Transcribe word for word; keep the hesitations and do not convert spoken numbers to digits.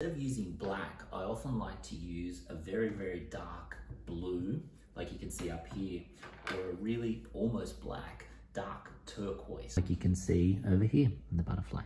Instead of using black, I often like to use a very, very dark blue, like you can see up here, or a really almost black, dark turquoise, like you can see over here in the butterfly.